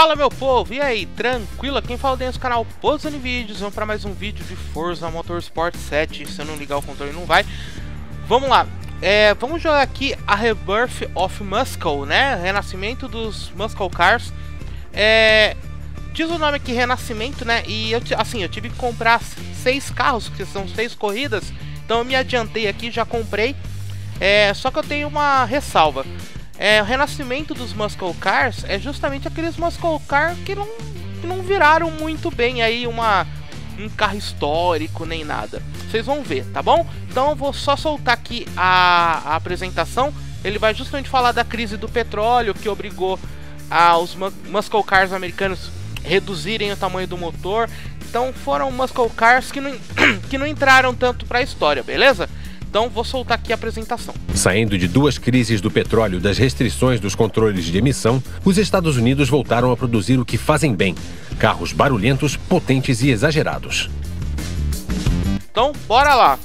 Fala meu povo, e aí, tranquilo? Aqui fala dentro do canal Pozzani Videos, vamos para mais um vídeo de Forza Motorsport 7, se eu não ligar o controle não vai. Vamos lá, vamos jogar aqui a Rebirth of Muscle, né, renascimento dos Muscle Cars. Diz o nome aqui, renascimento, né, e eu tive que comprar 6 carros, que são 6 corridas, então eu me adiantei aqui, já comprei, só que eu tenho uma ressalva. O renascimento dos Muscle Cars é justamente aqueles Muscle Cars que não viraram muito bem aí um carro histórico nem nada. Vocês vão ver, tá bom? Então eu vou só soltar aqui a apresentação. Ele vai justamente falar da crise do petróleo que obrigou os Muscle Cars americanos reduzirem o tamanho do motor. Então foram Muscle Cars que não entraram tanto para a história, beleza? Então vou soltar aqui a apresentação. Saindo de 2 crises do petróleo e das restrições dos controles de emissão, os Estados Unidos voltaram a produzir o que fazem bem. Carros barulhentos, potentes e exagerados. Então, bora lá.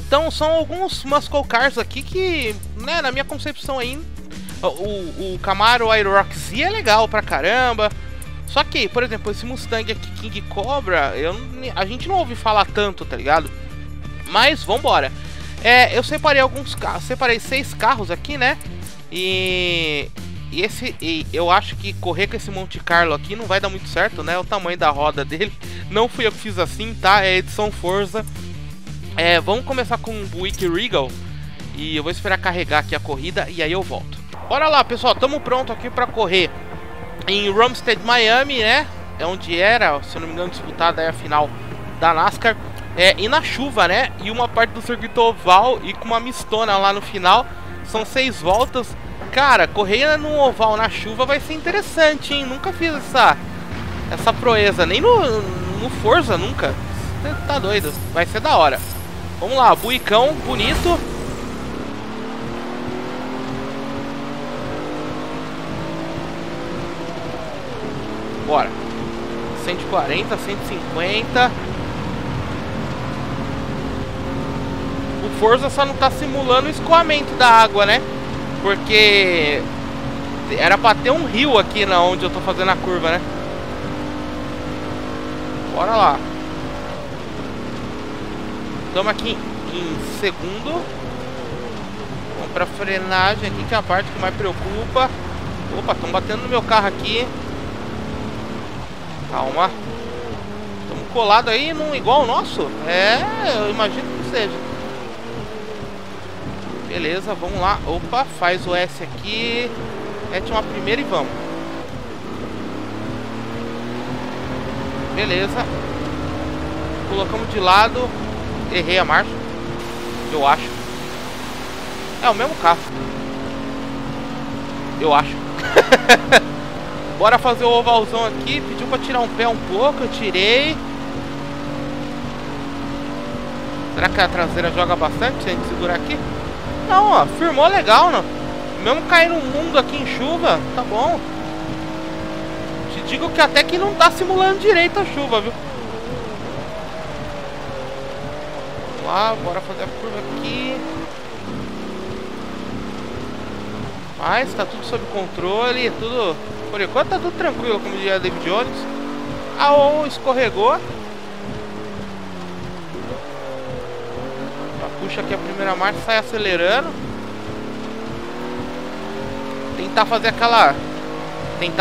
Então são alguns Muscle Cars aqui que, né, na minha concepção aí, o Camaro IROC-Z é legal pra caramba. Só que, por exemplo, esse Mustang aqui, King Cobra, a gente não ouve falar tanto, tá ligado? Mas vambora. Eu separei alguns carros, separei 6 carros aqui, né? E eu acho que correr com esse Monte Carlo aqui não vai dar muito certo, né? O tamanho da roda dele. Não fui eu que fiz assim, tá? É edição Forza. Vamos começar com o Buick Regal. E eu vou esperar carregar aqui a corrida e aí eu volto. Bora lá, pessoal. Tamo pronto aqui pra correr em Homestead, Miami, né? É onde era, se eu não me engano, disputada a final da NASCAR. E na chuva, né? E uma parte do circuito oval e com uma mistona lá no final. São 6 voltas. Cara, correr no oval na chuva vai ser interessante, hein? Nunca fiz essa proeza. Nem no Forza, nunca. Você tá doido. Vai ser da hora. Vamos lá, buicão bonito. Bora. 140, 150... O Forza só não tá simulando o escoamento da água, né? Porque era pra ter um rio aqui na onde eu tô fazendo a curva, né? Bora lá. Estamos aqui em segundo. Vamos pra frenagem aqui, que é a parte que mais preocupa. Opa, estão batendo no meu carro aqui. Calma. Estamos colados aí, não igual o nosso? Eu imagino que seja. Beleza, vamos lá. Opa, faz o S aqui. Mete uma primeira e vamos. Beleza. Colocamos de lado. Errei a marcha. Eu acho. É o mesmo carro. Eu acho. Bora fazer o ovalzão aqui. Pediu pra tirar um pé um pouco. Eu tirei. Será que a traseira joga bastante se a gente segurar aqui? Não, ó, firmou legal, não. Mesmo cair no mundo aqui em chuva, tá bom. Te digo que até que não tá simulando direito a chuva, viu? Vamos lá, bora fazer a curva aqui. Mas tá tudo sob controle, tudo... Por enquanto tá tudo tranquilo, como diria David Jones. Escorregou. Puxa aqui a primeira marcha, sai acelerando. Tentar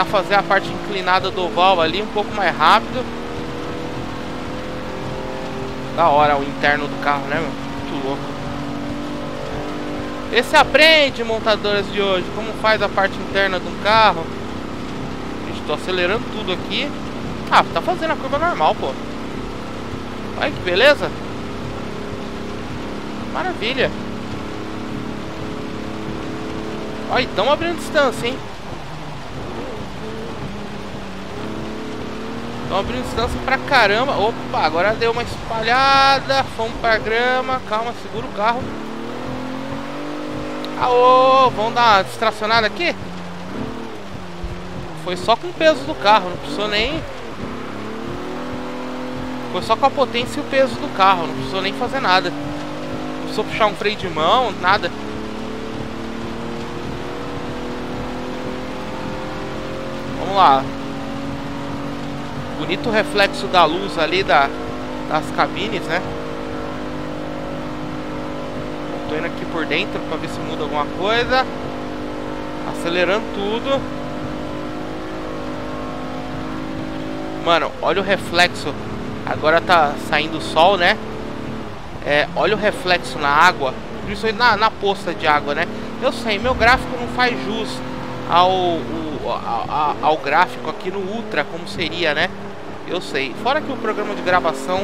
fazer a parte inclinada do oval ali um pouco mais rápido. Da hora o interno do carro, né, meu? Muito louco. Esse aprende, montadoras de hoje, como faz a parte interna de um carro. Estou acelerando tudo aqui. Ah, tá fazendo a curva normal, pô. Olha que beleza. Maravilha. Ó, e estão abrindo distância, hein? Estão abrindo distância pra caramba. Opa, agora deu uma espalhada. Fomos pra grama. Calma, segura o carro. Aô, vamos dar uma distracionada aqui? Foi só com o peso do carro, não precisou nem... Foi só com a potência e o peso do carro, não precisou nem fazer nada. Só puxar um freio de mão, nada. Vamos Vamos lá. Bonito o reflexo da luz ali das cabines, né? Tô indo aqui por dentro para ver se muda alguma coisa. Acelerando tudo. Mano, olha o reflexo. Agora tá saindo o sol, né? É, olha o reflexo na água. Principalmente na poça de água, né? Eu sei, meu gráfico não faz jus ao gráfico aqui no Ultra, como seria, né? Eu sei. Fora que o programa de gravação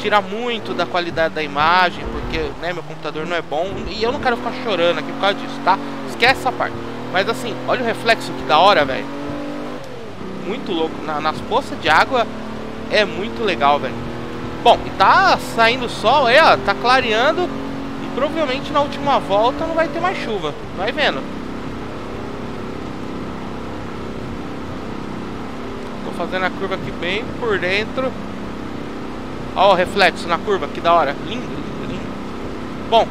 tira muito da qualidade da imagem, porque, né, meu computador não é bom. E eu não quero ficar chorando aqui por causa disso, tá? Esquece essa parte. Mas assim, olha o reflexo, que da hora, velho. Muito louco. Nas poças de água é muito legal, velho. Bom, e tá saindo sol aí, ó. Tá clareando. E provavelmente na última volta não vai ter mais chuva. Vai vendo. Tô fazendo a curva aqui bem por dentro. Ó o reflexo na curva, que da hora. Lindo, lindo, lindo. Bom,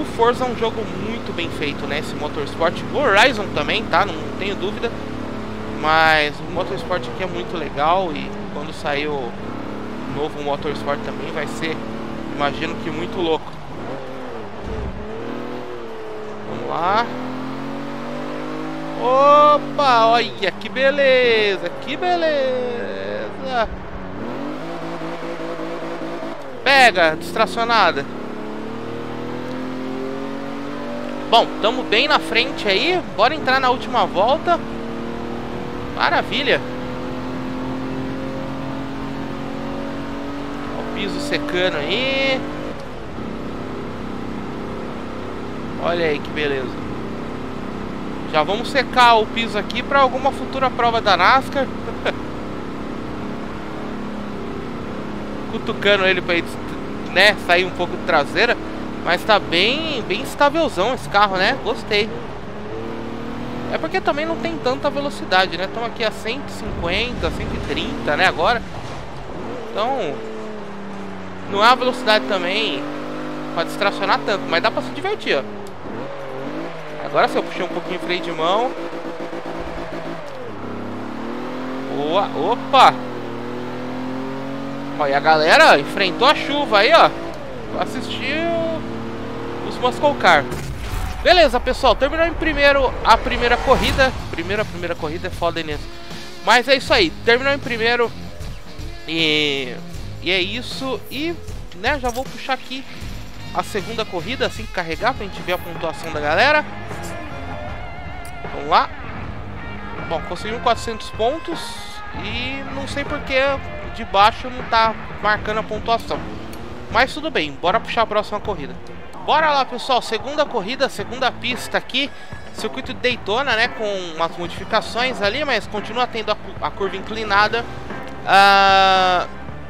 o Forza é um jogo muito bem feito, né? Esse Motorsport. O Horizon também, tá? Não tenho dúvida. Mas o Motorsport aqui é muito legal. E quando sair o novo Motorsport também vai ser, imagino que, muito louco. Vamos lá. Opa, olha que beleza, que beleza. Pega, distracionada. Bom, estamos bem na frente aí. Bora entrar na última volta. Maravilha. Olha o piso secando aí. Olha aí que beleza. Já vamos secar o piso aqui para alguma futura prova da NASCAR. Cutucando ele para ele, né, sair um pouco de traseira. Mas tá bem estávelzão esse carro, né? Gostei. É porque também não tem tanta velocidade, né? Estamos aqui a 150, 130, né? Agora. Então, não é uma velocidade também para distracionar tanto, mas dá para se divertir, ó. Agora se eu puxei um pouquinho o freio de mão. Boa, opa! Ó, e a galera enfrentou a chuva aí, ó. Assistiu os Muscle Car. Beleza, pessoal, terminou em primeiro a primeira corrida. Primeira corrida é foda nisso. Mas é isso aí, terminou em primeiro. E é isso. E, né, já vou puxar aqui a segunda corrida, assim que carregar, pra gente ver a pontuação da galera. Vamos lá. Bom, conseguimos 400 pontos. E não sei porque de baixo não tá marcando a pontuação. Mas tudo bem, bora puxar a próxima corrida. Bora lá, pessoal, segunda corrida, segunda pista aqui, circuito de Daytona, né, com umas modificações ali, mas continua tendo a curva inclinada.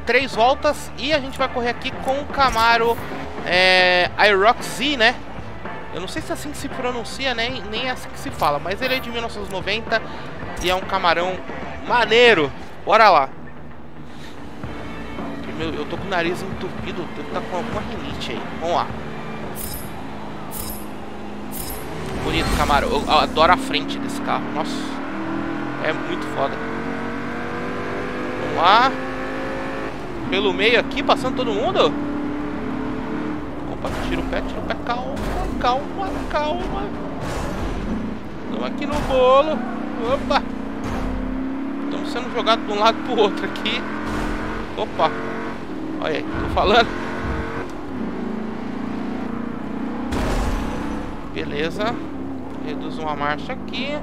3 voltas e a gente vai correr aqui com o Camaro IROC-Z, né. Eu não sei se é assim que se pronuncia, né, nem é assim que se fala, mas ele é de 1990 e é um camarão maneiro. Bora lá. Eu tô com o nariz entupido, tá com alguma rinite aí. Vamos lá. Bonito, Camaro. Eu adoro a frente desse carro. Nossa, é muito foda. Vamos lá. Pelo meio aqui, passando todo mundo. Opa, tira o pé, calma, calma, calma. Estamos aqui no bolo. Opa. Estamos sendo jogados de um lado pro outro aqui. Opa. Olha aí, tô falando. Beleza. Reduz uma marcha aqui.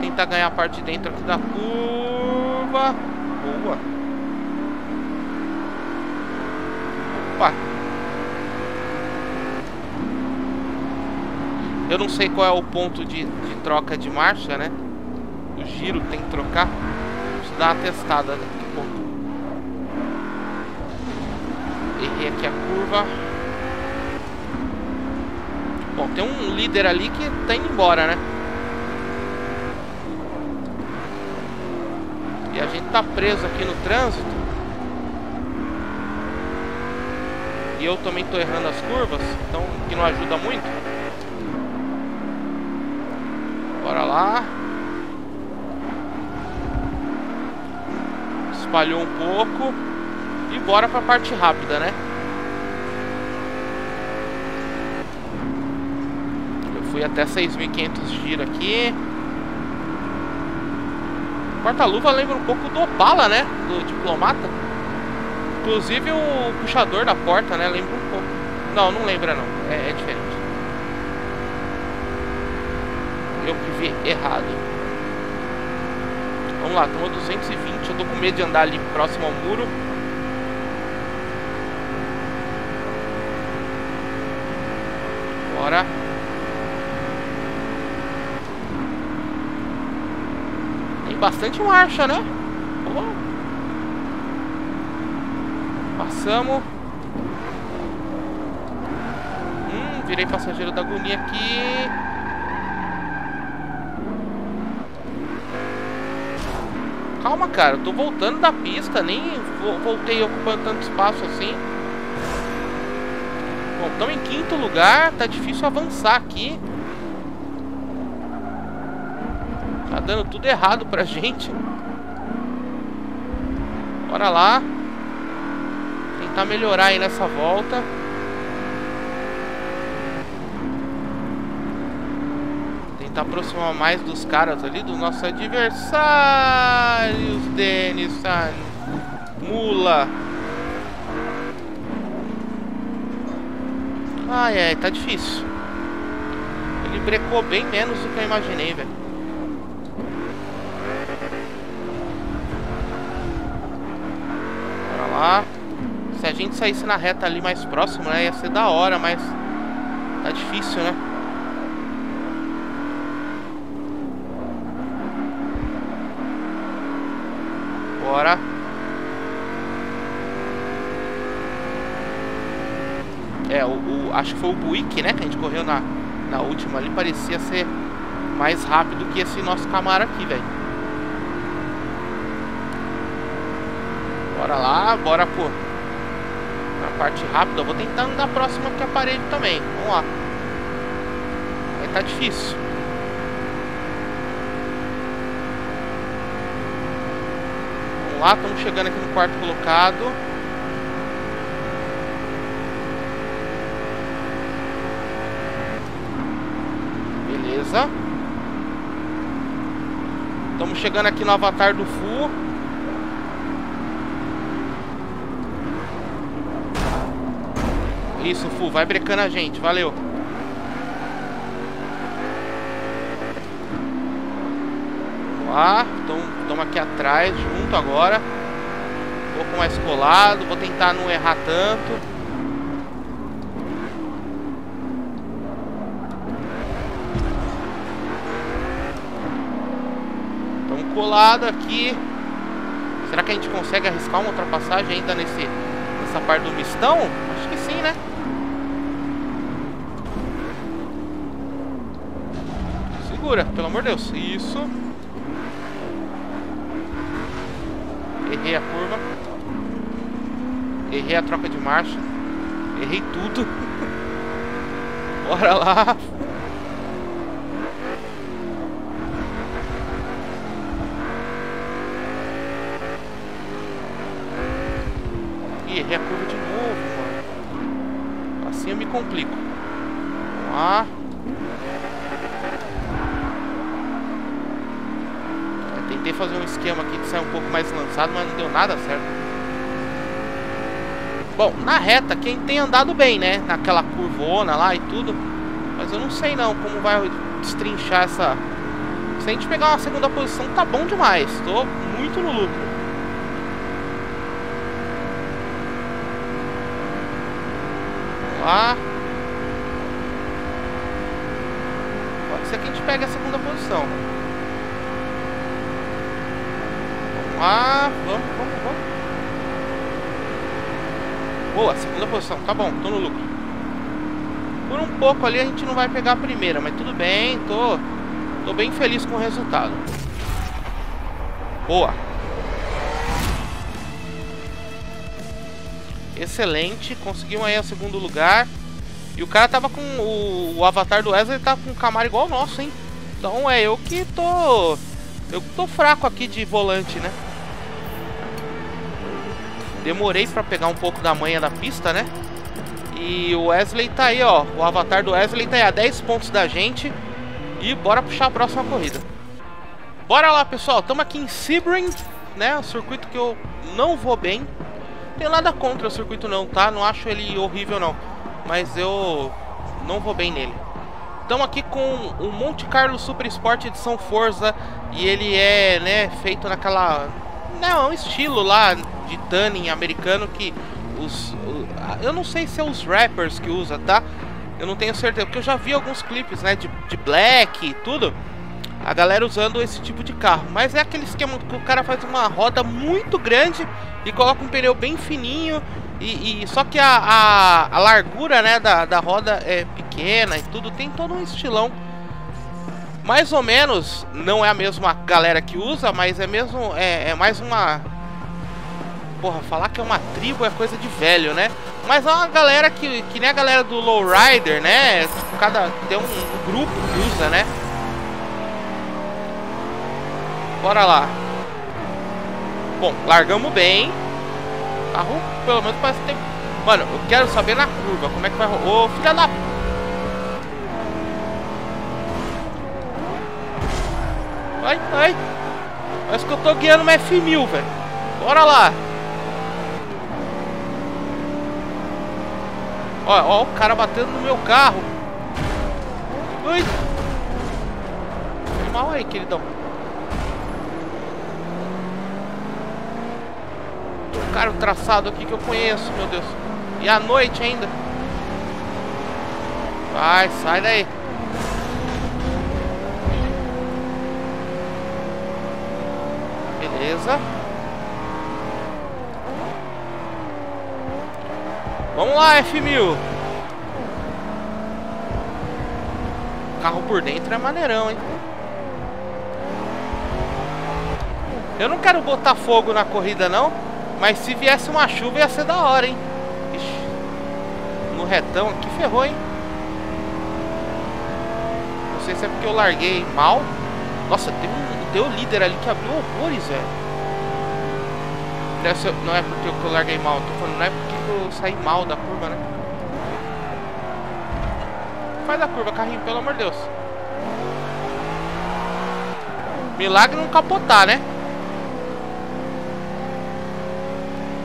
Tentar ganhar a parte de dentro aqui da curva. Boa. Opa. Eu não sei qual é o ponto de troca de marcha, né? O giro tem que trocar. Preciso dar uma testada daqui a pouco. Errei aqui a curva. Bom, tem um líder ali que tá indo embora, né? E a gente tá preso aqui no trânsito. E eu também tô errando as curvas, então que não ajuda muito. Bora lá. espalhou um pouco e bora para a parte rápida, né? Eu fui até 6.500 giros aqui. Porta-luva lembra um pouco do Opala, né? Do Diplomata. Inclusive o puxador da porta, né? Lembra um pouco. Não, não lembra não. É diferente. Eu que vi errado. Vamos lá, estamos a 220. Eu tô com medo de andar ali próximo ao muro. Bora. Tem bastante marcha, né? Oh. Passamos. Virei passageiro da agonia aqui. Calma, cara, eu tô voltando da pista, nem voltei ocupando tanto espaço assim. Bom, estamos em quinto lugar, tá difícil avançar aqui. Tá dando tudo errado pra gente. Bora lá. Tentar melhorar aí nessa volta. Aproximar mais dos caras ali, dos nossos adversários. Denison Mula. Ai, ai, tá difícil. Ele brecou bem menos do que eu imaginei, velho. Bora lá. Se a gente saísse na reta ali mais próximo, né, ia ser da hora, mas tá difícil, né? Bora. É, acho que foi o Buick, né, que a gente correu na última ali. Parecia ser mais rápido que esse nosso Camaro aqui, velho. Bora lá, bora, pô. Na parte rápida, eu vou tentar andar próximo aqui à parede também. Vamos lá. Aí tá difícil. Lá, estamos chegando aqui no quarto colocado. Beleza. Estamos chegando aqui no avatar do Fu. Isso, Fu, vai brecando a gente, valeu. Vamos lá. Estamos aqui atrás, junto agora. Um pouco mais colado. Vou tentar não errar tanto. Estamos colado aqui. Será que a gente consegue arriscar uma ultrapassagem ainda nessa parte do mistão? Acho que sim, né? Segura, pelo amor de Deus. Isso. Errei a curva. Errei a troca de marcha. Errei tudo. Bora lá. E errei a curva de novo, mano. Assim eu me complico. Vamos lá. Tentei fazer um esquema aqui de sair um pouco mais lançado, mas não deu nada certo. Bom, na reta, quem tem andado bem, né? Naquela curvona lá e tudo. Mas eu não sei não como vai destrinchar essa... Se a gente pegar uma segunda posição, tá bom demais. Tô muito no lucro. Vamos lá. Pode ser que a gente pegue a segunda posição. Ah, vamos. Boa, segunda posição, tá bom, tô no lucro. Por um pouco ali a gente não vai pegar a primeira, mas tudo bem, tô bem feliz com o resultado. Boa. Excelente, conseguimos aí o segundo lugar. E o cara tava com o avatar do Wesley, tá com um Camaro igual o nosso, hein? Então é eu que tô fraco aqui de volante, né? Demorei pra pegar um pouco da manha da pista, né? E o Wesley tá aí, ó. O avatar do Wesley tá aí a 10 pontos da gente. E bora puxar a próxima corrida. Bora lá, pessoal. Tamo aqui em Sebring, né? Um circuito que eu não vou bem. Não tem nada contra o circuito não, tá? Não acho ele horrível não. Mas eu não vou bem nele. Estamos aqui com o Monte Carlo Super Sport edição Forza. E ele é, né, feito naquela... Não, é um estilo lá de tuning americano que os... Eu não sei se é os rappers que usa, tá? Eu não tenho certeza, porque eu já vi alguns clipes, né, de black e tudo. A galera usando esse tipo de carro. Mas é aquele esquema que o cara faz uma roda muito grande e coloca um pneu bem fininho. E só que a largura, né, da roda é pequena e tudo, tem todo um estilão. Mais ou menos, não é a mesma galera que usa, mas é mesmo, é mais uma... Porra, falar que é uma tribo é coisa de velho, né? Mas é uma galera que nem a galera do Lowrider, né? Tipo, tem um grupo que usa, né? Bora lá. Bom, largamos bem. Carro, pelo menos parece que tem... Mano, eu quero saber na curva como é que vai... Ô, filha da... Ai, ai. Parece que eu tô guiando uma F1000, velho. Bora lá. Ó, ó, o cara batendo no meu carro. Ui. Foi mal aí, queridão. Cara, o traçado aqui que eu conheço, meu Deus. E à noite ainda. Vai, sai daí. Beleza. Vamos lá, F1000. O carro por dentro é maneirão, hein? Eu não quero botar fogo na corrida, não. Mas se viesse uma chuva ia ser da hora, hein? Ixi, no retão aqui ferrou, hein? Não sei se é porque eu larguei mal. Nossa, tem um líder ali que abriu horrores, velho. Não é porque eu larguei mal, tô falando, não é porque eu saí mal da curva, né? Faz a curva, carrinho, pelo amor de Deus. Milagre não capotar, né?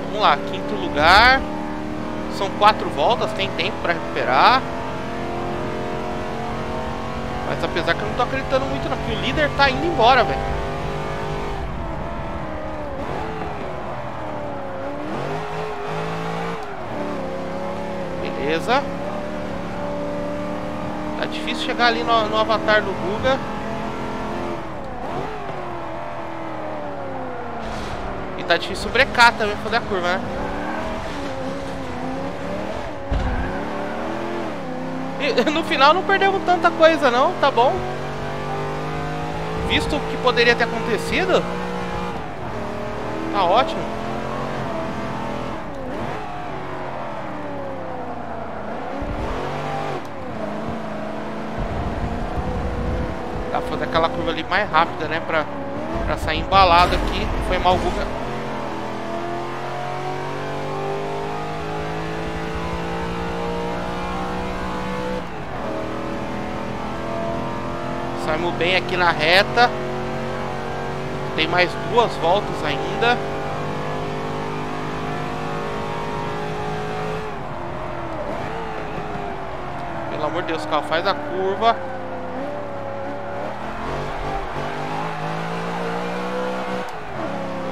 Vamos lá, quinto lugar. São 4 voltas, tem tempo pra recuperar. Mas apesar que eu não tô acreditando muito não, que o líder tá indo embora, velho. Beleza. Tá difícil chegar ali no avatar do Buga. Tá difícil brecar também pra fazer a curva, né? E no final não perdemos tanta coisa não, tá bom? Visto o que poderia ter acontecido, tá ótimo. Dá pra fazer aquela curva ali mais rápida, né? Pra sair embalado aqui. Foi mal o Guga. Saímos bem aqui na reta. Tem mais 2 voltas ainda. Pelo amor de Deus, carro, faz a curva.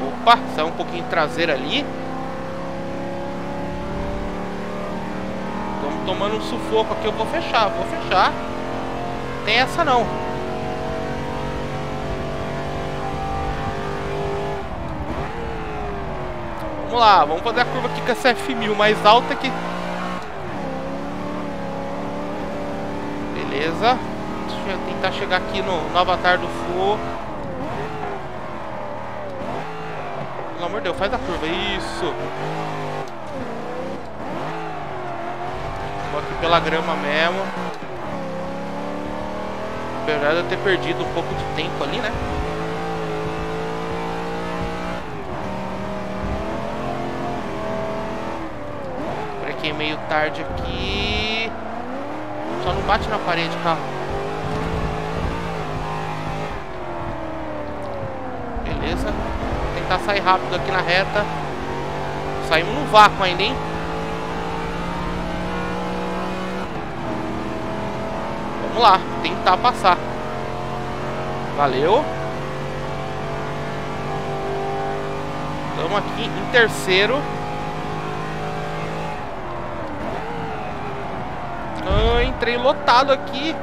Opa, saiu um pouquinho traseira ali. Estamos tomando um sufoco aqui, eu vou fechar, vou fechar. Tem essa não. Vamos lá, vamos fazer a curva aqui com essa F1000 mais alta aqui. Beleza. Deixa eu tentar chegar aqui no avatar do Fu. Pelo amor de Deus, faz a curva. Isso. Vou aqui pela grama mesmo. Apesar de eu ter perdido um pouco de tempo ali, né? meio tarde aqui. Só não bate na parede, carro. Beleza. Vou tentar sair rápido aqui na reta. Saímos no vácuo ainda, hein? Vamos lá, tentar passar. Valeu. Estamos aqui em terceiro. Ah, entrei lotado aqui.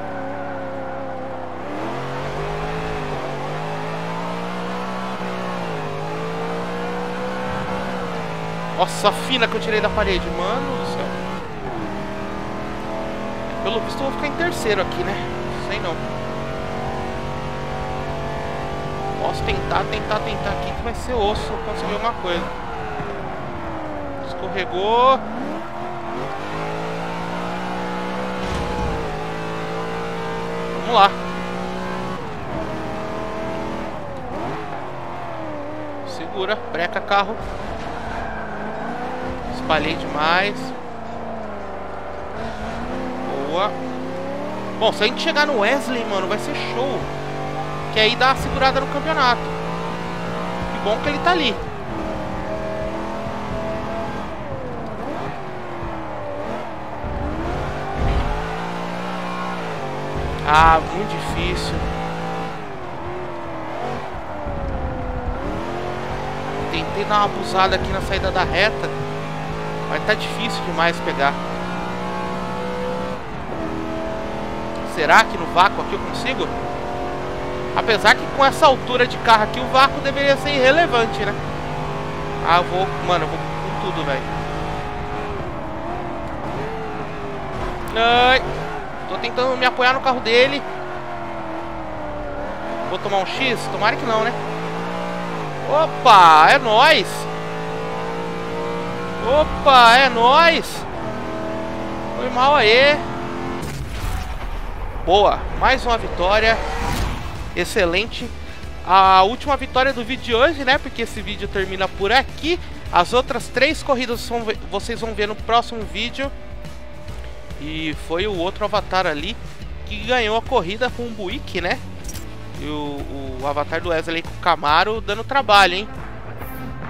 Nossa, a fina que eu tirei da parede, mano do céu. Pelo visto eu vou ficar em terceiro aqui, né? Sei não. Posso tentar aqui que vai ser osso conseguir alguma coisa. Escorregou. Vamos lá. Segura, breca carro. Espalhei demais. Boa. Bom, se a gente chegar no Wesley, mano, vai ser show. Que aí dá a segurada no campeonato. Que bom que ele tá ali. Ah, muito difícil. Tentei dar uma abusada aqui na saída da reta, mas tá difícil demais pegar. Será que no vácuo aqui eu consigo? Apesar que com essa altura de carro aqui o vácuo deveria ser irrelevante, né? Ah, eu vou... Mano, eu vou com tudo, velho. Ai... Tô tentando me apoiar no carro dele. Vou tomar um X? Tomara que não, né? Opa, é nóis. Opa, é nóis. Foi mal aí. Boa, mais uma vitória. Excelente. A última vitória do vídeo de hoje, né? Porque esse vídeo termina por aqui. As outras 3 corridas vocês vão ver no próximo vídeo. E foi o outro avatar ali que ganhou a corrida com o Buick, né? E o avatar do Wesley com o Camaro dando trabalho, hein?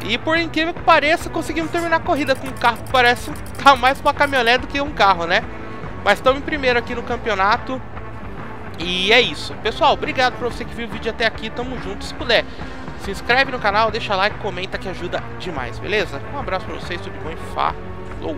E por incrível que pareça, conseguimos terminar a corrida com um carro que parece mais uma caminhonete do que um carro, né? Mas estamos em primeiro aqui no campeonato. E é isso. Pessoal, obrigado por você que viu o vídeo até aqui. Tamo junto. Se puder, se inscreve no canal, deixa like, comenta que ajuda demais, beleza? Um abraço pra vocês, tudo de bom e falou!